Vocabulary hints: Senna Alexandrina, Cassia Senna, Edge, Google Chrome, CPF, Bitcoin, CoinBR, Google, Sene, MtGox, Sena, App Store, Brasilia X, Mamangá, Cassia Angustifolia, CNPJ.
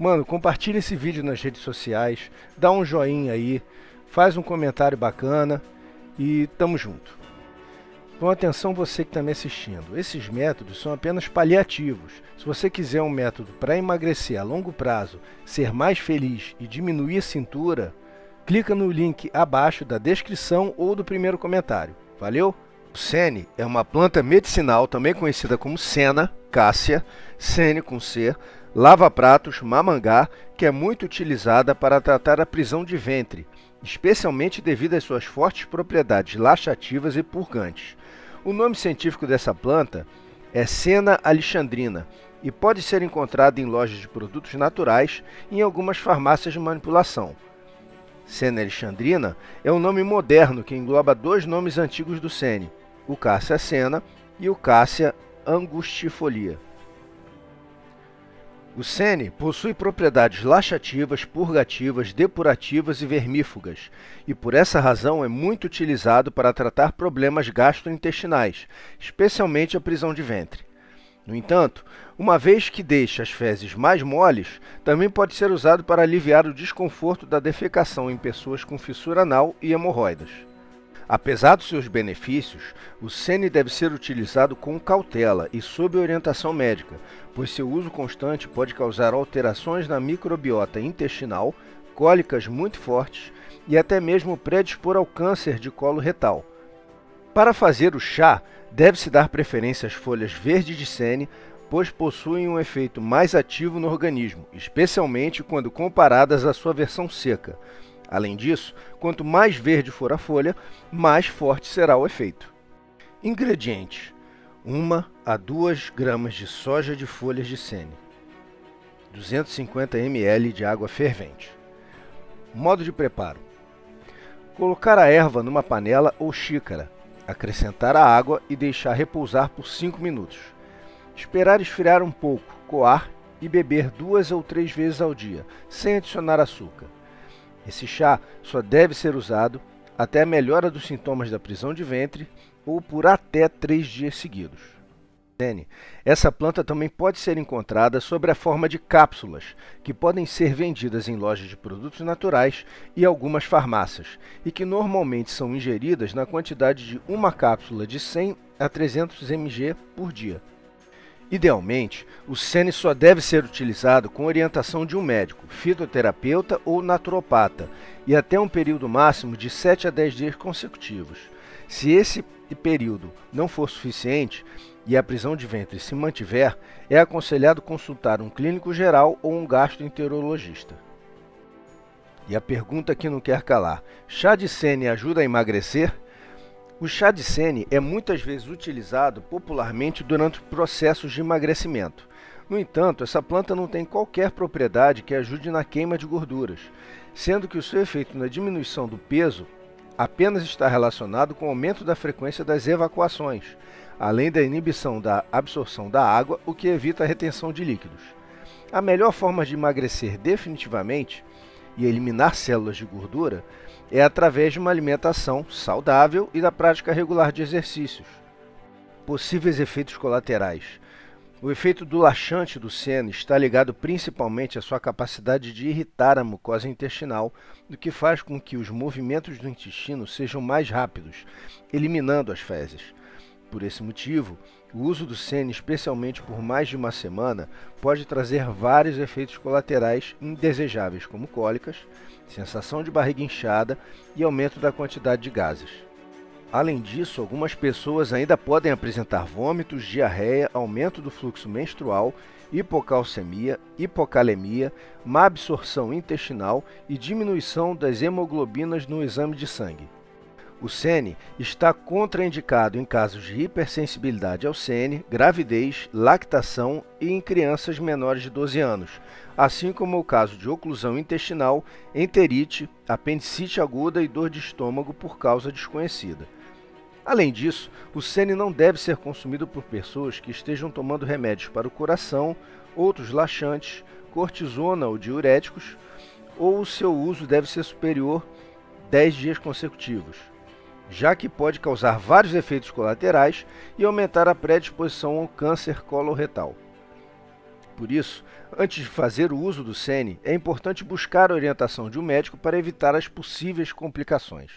Mano, compartilha esse vídeo nas redes sociais, dá um joinha aí, faz um comentário bacana e tamo junto. Então atenção você que está me assistindo, esses métodos são apenas paliativos. Se você quiser um método para emagrecer a longo prazo, ser mais feliz e diminuir a cintura, clica no link abaixo da descrição ou do primeiro comentário. Valeu? O sene é uma planta medicinal, também conhecida como senna, Cassia, sene com C, lava-pratos, mamangá, que é muito utilizada para tratar a prisão de ventre, especialmente devido às suas fortes propriedades laxativas e purgantes. O nome científico dessa planta é Senna Alexandrina e pode ser encontrada em lojas de produtos naturais e em algumas farmácias de manipulação. Senna Alexandrina é um nome moderno que engloba dois nomes antigos do sene, o Cassia Senna e o Cassia Angustifolia. O sene possui propriedades laxativas, purgativas, depurativas e vermífugas, e por essa razão é muito utilizado para tratar problemas gastrointestinais, especialmente a prisão de ventre. No entanto, uma vez que deixa as fezes mais moles, também pode ser usado para aliviar o desconforto da defecação em pessoas com fissura anal e hemorroidas. Apesar dos seus benefícios, o sene deve ser utilizado com cautela e sob orientação médica, pois seu uso constante pode causar alterações na microbiota intestinal, cólicas muito fortes e até mesmo predispor ao câncer de colo retal. Para fazer o chá, deve-se dar preferência às folhas verdes de sene, pois possuem um efeito mais ativo no organismo, especialmente quando comparadas à sua versão seca. Além disso, quanto mais verde for a folha, mais forte será o efeito. Ingredientes: 1 a 2 gramas de soja de folhas de sene, 250 ml de água fervente. Modo de preparo: colocar a erva numa panela ou xícara, acrescentar a água e deixar repousar por 5 minutos. Esperar esfriar um pouco, coar e beber 2 ou 3 vezes ao dia, sem adicionar açúcar. Esse chá só deve ser usado até a melhora dos sintomas da prisão de ventre ou por até 3 dias seguidos. Essa planta também pode ser encontrada sob a forma de cápsulas, que podem ser vendidas em lojas de produtos naturais e algumas farmácias, e que normalmente são ingeridas na quantidade de uma cápsula de 100 a 300 mg por dia. Idealmente, o sene só deve ser utilizado com orientação de um médico, fitoterapeuta ou naturopata, e até um período máximo de 7 a 10 dias consecutivos. Se esse período não for suficiente e a prisão de ventre se mantiver, é aconselhado consultar um clínico geral ou um gastroenterologista. E a pergunta que não quer calar: chá de sene ajuda a emagrecer? O chá de sene é muitas vezes utilizado popularmente durante processos de emagrecimento. No entanto, essa planta não tem qualquer propriedade que ajude na queima de gorduras, sendo que o seu efeito na diminuição do peso apenas está relacionado com o aumento da frequência das evacuações, além da inibição da absorção da água, o que evita a retenção de líquidos. A melhor forma de emagrecer definitivamente e eliminar células de gordura é através de uma alimentação saudável e da prática regular de exercícios. Possíveis efeitos colaterais. O efeito do laxante do sene está ligado principalmente à sua capacidade de irritar a mucosa intestinal, o que faz com que os movimentos do intestino sejam mais rápidos, eliminando as fezes. Por esse motivo, o uso do sene, especialmente por mais de uma semana, pode trazer vários efeitos colaterais indesejáveis, como cólicas, sensação de barriga inchada e aumento da quantidade de gases. Além disso, algumas pessoas ainda podem apresentar vômitos, diarreia, aumento do fluxo menstrual, hipocalcemia, hipocalemia, má absorção intestinal e diminuição das hemoglobinas no exame de sangue. O sene está contraindicado em casos de hipersensibilidade ao sene, gravidez, lactação e em crianças menores de 12 anos, assim como o caso de oclusão intestinal, enterite, apendicite aguda e dor de estômago por causa desconhecida. Além disso, o sene não deve ser consumido por pessoas que estejam tomando remédios para o coração, outros laxantes, cortisona ou diuréticos, ou o seu uso deve ser superior a 10 dias consecutivos, já que pode causar vários efeitos colaterais e aumentar a predisposição ao câncer coloretal. Por isso, antes de fazer o uso do Sene, é importante buscar a orientação de um médico para evitar as possíveis complicações.